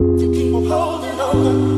To keep on holding on.